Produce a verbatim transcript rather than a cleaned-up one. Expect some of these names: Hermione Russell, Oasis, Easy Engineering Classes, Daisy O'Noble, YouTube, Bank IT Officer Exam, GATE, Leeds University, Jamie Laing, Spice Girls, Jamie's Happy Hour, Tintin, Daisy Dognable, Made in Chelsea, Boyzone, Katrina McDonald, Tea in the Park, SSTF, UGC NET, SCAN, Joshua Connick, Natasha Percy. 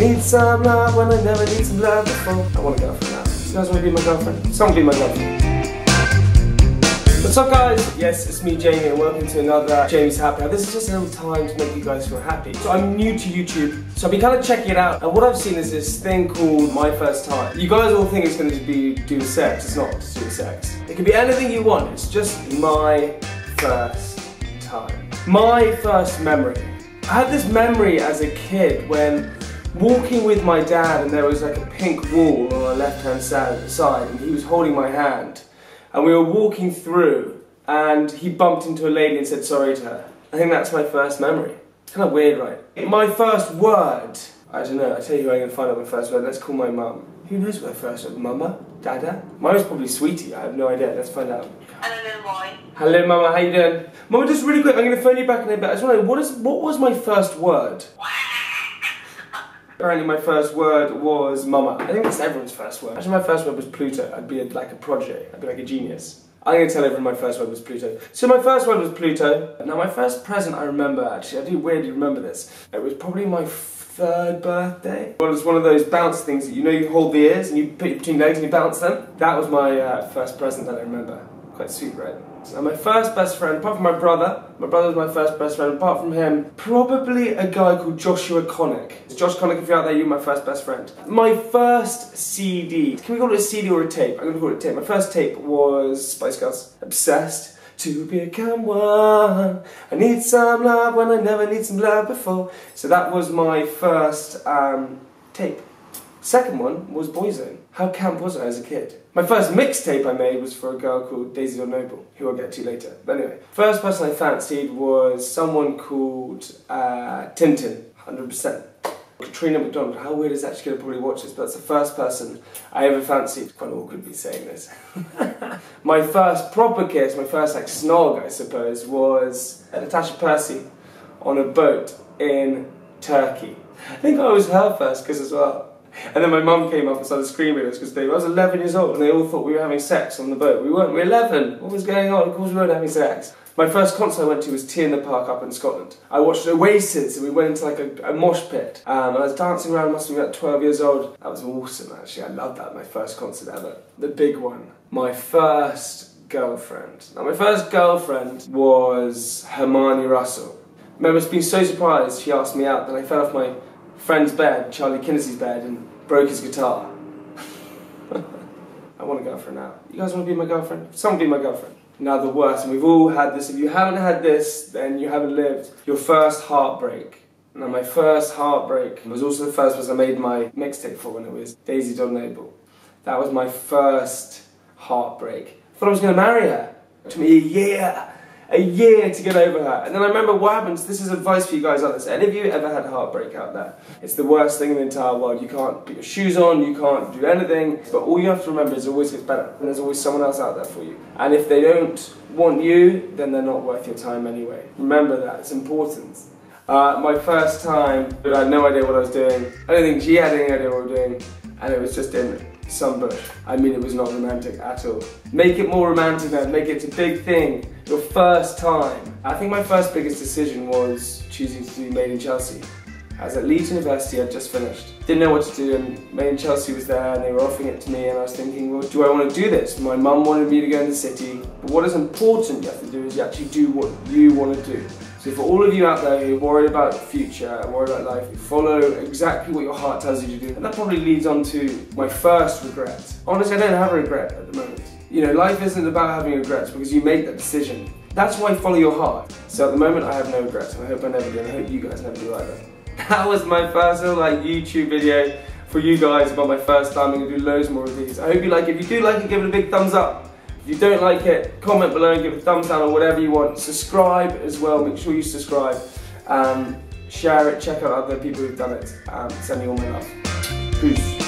Need some love when I never need some love before. I want a girlfriend now. She doesn't want to be my girlfriend. Someone be my girlfriend. What's up guys? Yes, it's me Jamie and welcome to another Jamie's Happy Hour. This is just a little time to make you guys feel happy. So I'm new to YouTube, so I've been kind of checking it out, and what I've seen is this thing called My First Time. You guys all think it's going to be do sex. It's not just do sex. It could be anything you want. It's just my first time. My first memory. I had this memory as a kid when walking with my dad, and there was like a pink wall on my left hand side and he was holding my hand. And we were walking through and he bumped into a lady and said sorry to her. I think that's my first memory. Kind of weird, right? My first word. I don't know, I'll tell you who I'm going to find out my first word. Let's call my mum. Who knows what her first word? Mama? Dada? Mine was probably sweetie, I have no idea. Let's find out. Hello, boy. Hello, Mama, how you doing? Mama, just really quick, I'm going to phone you back in a bit. I just want to know, what, is, what was my first word? Apparently my first word was mama. I think that's everyone's first word. Actually my first word was Pluto. I'd be a, like a project. I'd be like a genius. I'm going to tell everyone my first word was Pluto. So my first word was Pluto. Now my first present I remember, actually, I do weirdly remember this. It was probably my third birthday. Well, it was one of those bounce things that you know you hold the ears and you put it between legs and you bounce them. That was my uh, first present that I remember. Quite sweet, right? So my first best friend, apart from my brother, my brother was my first best friend, apart from him, probably a guy called Joshua Connick. It's Josh Connick, if you're out there, you're my first best friend. My first C D, can we call it a C D or a tape? I'm gonna call it a tape. My first tape was Spice Girls. Obsessed to become one. I need some love when I never need some love before. So that was my first um, tape. Second one was Boyzone. How camp was I as a kid? My first mixtape I made was for a girl called Daisy O'Noble, who I'll get to later. But anyway, first person I fancied was someone called uh, Tintin, one hundred percent. Katrina McDonald, how weird is that? She's going to probably watch this, but that's the first person I ever fancied. Quite awkward to be saying this. My first proper kiss, my first like snog, I suppose, was Natasha Percy on a boat in Turkey. I think I was her first kiss as well. And then my mum came up and started screaming at us because I was eleven years old and they all thought we were having sex on the boat. We weren't, we were eleven. What was going on? Of course we weren't having sex. My first concert I went to was Tea in the Park up in Scotland. I watched Oasis and we went into like a, a mosh pit. Um, I was dancing around, must have been about twelve years old. That was awesome actually, I loved that, my first concert ever. The big one. My first girlfriend. Now my first girlfriend was Hermione Russell. I remember being so surprised she asked me out that I fell off my friend's bed, Charlie Kinnesy's bed, and broke his guitar. I want a girlfriend now. You guys want to be my girlfriend? Someone be my girlfriend. Now the worst, and we've all had this. If you haven't had this, then you haven't lived. Your first heartbreak. Now my first heartbreak was also the first person I made my mixtape for, when it was Daisy Dognable. That was my first heartbreak. I thought I was going to marry her. It took me a year. A year to get over her. And then I remember what happens, this is advice for you guys out there. So any of you ever had heartbreak out there? It's the worst thing in the entire world. You can't put your shoes on, you can't do anything. But all you have to remember is it always gets better. And there's always someone else out there for you. And if they don't want you, then they're not worth your time anyway. Remember that, it's important. Uh, my first time, but I had no idea what I was doing. I don't think she had any idea what I was doing. And it was just in some bush. I mean, it was not romantic at all. Make it more romantic then, make it a big thing. Your first time. I think my first biggest decision was choosing to do Made in Chelsea. I was at Leeds University, I'd just finished. Didn't know what to do, and Made in Chelsea was there and they were offering it to me and I was thinking, well, do I want to do this? My mum wanted me to go in the city. But what is important you have to do is you actually do what you want to do. So for all of you out there who are worried about the future, worried about life, you follow exactly what your heart tells you to do. And that probably leads on to my first regret. Honestly, I don't have a regret at the moment. You know, life isn't about having regrets because you made that decision. That's why follow your heart. So at the moment I have no regrets and I hope I never do and I hope you guys never do either. That was my first little like YouTube video for you guys about my first time. I'm going to do loads more of these. I hope you like it. If you do like it, give it a big thumbs up. If you don't like it, comment below and give it a thumbs down or whatever you want. Subscribe as well, make sure you subscribe. Um, share it, check out other people who've done it. Um, send me all my love. Peace.